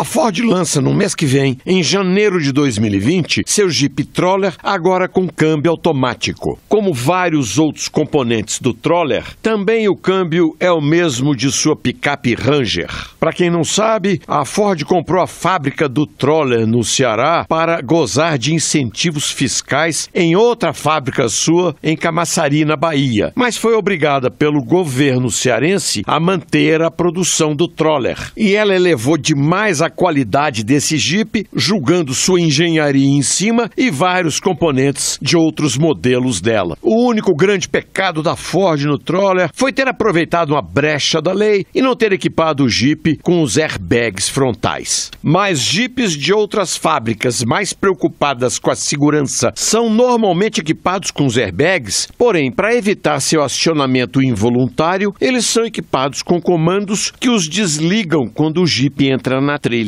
A Ford lança no mês que vem, em janeiro de 2020, seu Jeep Troller, agora com câmbio automático. Como vários outros componentes do Troller, também o câmbio é o mesmo de sua picape Ranger. Para quem não sabe, a Ford comprou a fábrica do Troller no Ceará para gozar de incentivos fiscais em outra fábrica sua em Camaçari, na Bahia, mas foi obrigada pelo governo cearense a manter a produção do Troller. E ela elevou demais a qualidade desse Jeep, julgando sua engenharia em cima e vários componentes de outros modelos dela. O único grande pecado da Ford no Troller foi ter aproveitado uma brecha da lei e não ter equipado o Jeep com os airbags frontais. Mas Jeeps de outras fábricas mais preocupadas com a segurança são normalmente equipados com os airbags, porém, para evitar seu acionamento involuntário, eles são equipados com comandos que os desligam quando o Jeep entra na trilha.